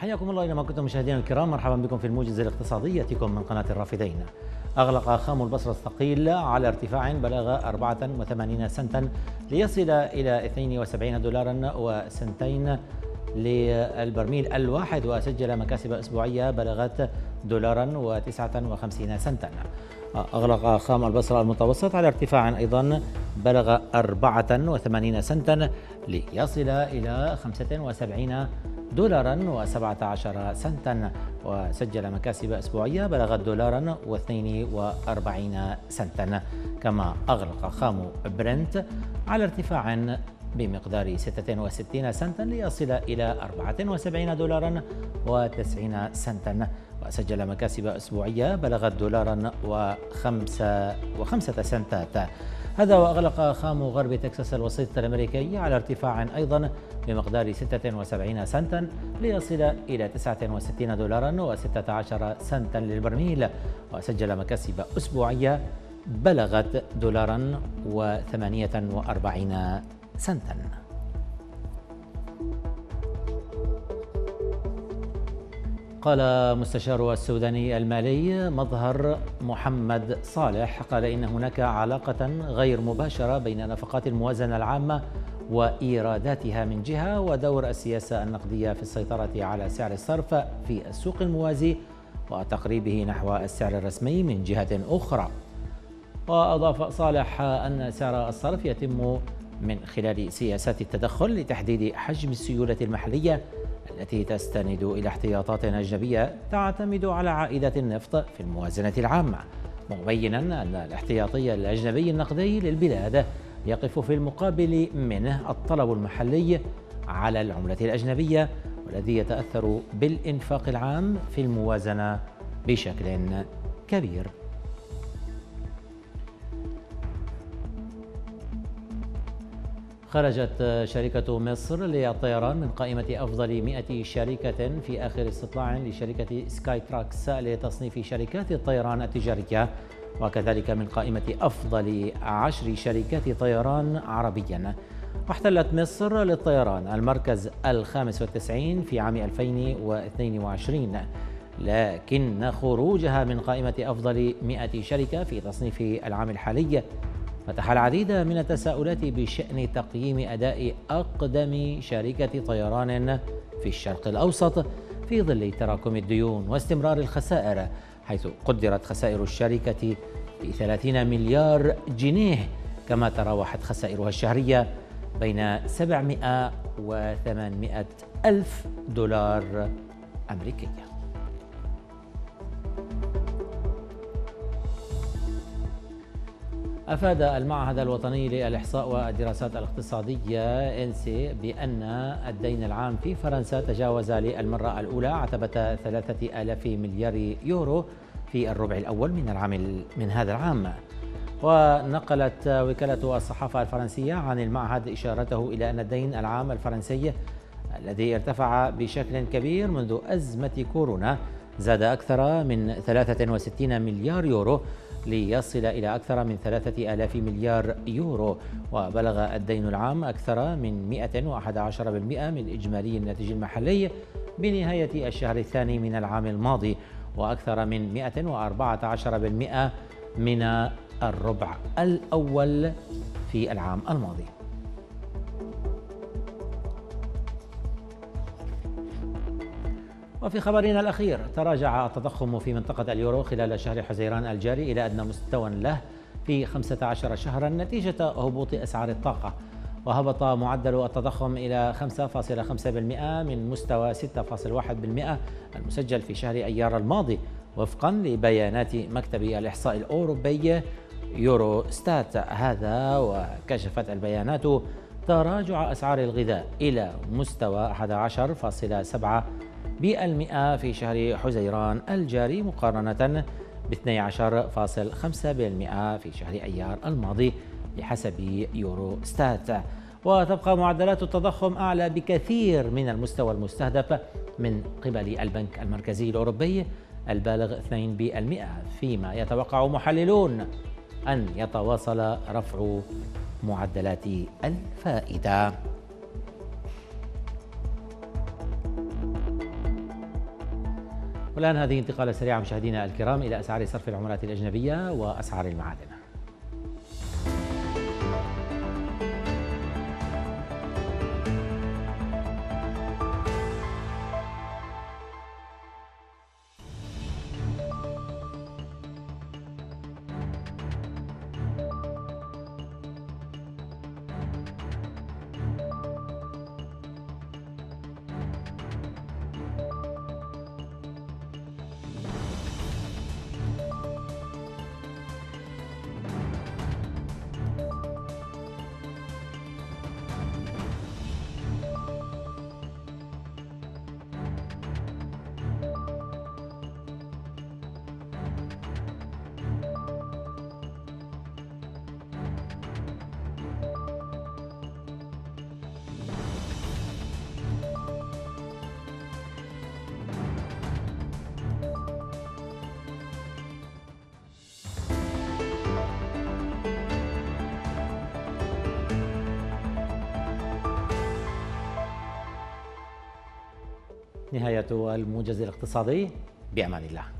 حياكم الله إلى ما كنتم مشاهدينا الكرام، مرحبا بكم في الموجز الاقتصادي يأتيكم من قناة الرافدين. أغلق خام البصرة الثقيل على ارتفاع بلغ 84 سنتا ليصل إلى 72 دولارا وسنتين للبرميل الواحد، وسجل مكاسب أسبوعية بلغت دولارا و59 سنتا. أغلق خام البصرة المتوسط على ارتفاع أيضا بلغ 84 سنتا ليصل إلى 75 دولاراً و17 سنتاً، وسجل مكاسب أسبوعية بلغت دولاراً و42 سنتاً. كما أغلق خام برنت على ارتفاع بمقدار 66 سنتاً ليصل إلى 74 دولاراً و90 سنتاً، وسجل مكاسب أسبوعية بلغت دولاراً و5 سنتات. هذا. وأغلق خام غرب تكساس الوسيط الأمريكي على ارتفاع أيضا بمقدار 76 سنتا ليصل إلى 69 دولارا و16 سنتا للبرميل، وسجل مكاسب أسبوعية بلغت دولارا و48 سنتا. قال مستشار السوداني المالي مظهر محمد صالح، قال إن هناك علاقة غير مباشرة بين نفقات الموازنة العامة وإيراداتها من جهة، ودور السياسة النقدية في السيطرة على سعر الصرف في السوق الموازي وتقريبه نحو السعر الرسمي من جهة أخرى. وأضاف صالح أن سعر الصرف يتم من خلال سياسات التدخل لتحديد حجم السيولة المحلية التي تستند إلى احتياطات أجنبية تعتمد على عائدات النفط في الموازنة العامة، مبينا أن الاحتياطي الأجنبي النقدي للبلاد يقف في المقابل منه الطلب المحلي على العملة الأجنبية، والذي يتأثر بالإنفاق العام في الموازنة بشكل كبير. خرجت شركة مصر للطيران من قائمة أفضل 100 شركة في آخر استطلاع لشركة سكاي تراكس لتصنيف شركات الطيران التجارية، وكذلك من قائمة أفضل 10 شركات طيران عربيا. واحتلت مصر للطيران المركز 95 في عام 2022، لكن خروجها من قائمة أفضل 100 شركة في تصنيف العام الحالي فتح العديد من التساؤلات بشأن تقييم أداء أقدم شركة طيران في الشرق الأوسط في ظل تراكم الديون واستمرار الخسائر، حيث قدرت خسائر الشركة ب 30 مليار جنيه، كما تراوحت خسائرها الشهرية بين 700 و 800 ألف دولار أمريكية. أفاد المعهد الوطني للإحصاء والدراسات الاقتصادية إنسي بأن الدين العام في فرنسا تجاوز للمرة الأولى عتبة 3000 مليار يورو في الربع الأول من هذا العام. ونقلت وكالة الصحافة الفرنسية عن المعهد إشارته إلى أن الدين العام الفرنسي الذي ارتفع بشكل كبير منذ أزمة كورونا زاد أكثر من 63 مليار يورو ليصل إلى أكثر من 3000 مليار يورو، وبلغ الدين العام أكثر من 111% من إجمالي الناتج المحلي بنهاية الشهر الثاني من العام الماضي، وأكثر من 114% من الربع الأول في العام الماضي. وفي خبرنا الأخير، تراجع التضخم في منطقة اليورو خلال شهر حزيران الجاري إلى أدنى مستوى له في 15 شهرا نتيجة هبوط أسعار الطاقة، وهبط معدل التضخم إلى 5.5% من مستوى 6.1% المسجل في شهر أيار الماضي، وفقا لبيانات مكتب الإحصاء الأوروبي يوروستات. هذا وكشفت البيانات تراجع أسعار الغذاء إلى مستوى 11.7% في شهر حزيران الجاري مقارنة ب 12.5% في شهر أيار الماضي بحسب يوروستات. وتبقى معدلات التضخم أعلى بكثير من المستوى المستهدف من قبل البنك المركزي الأوروبي البالغ 2%، فيما يتوقع محللون أن يتواصل رفع معدلات الفائدة. والآن هذه انتقالة سريعة مشاهدينا الكرام إلى أسعار صرف العملات الأجنبية وأسعار المعادن. نهاية الموجز الاقتصادي، بأمان الله.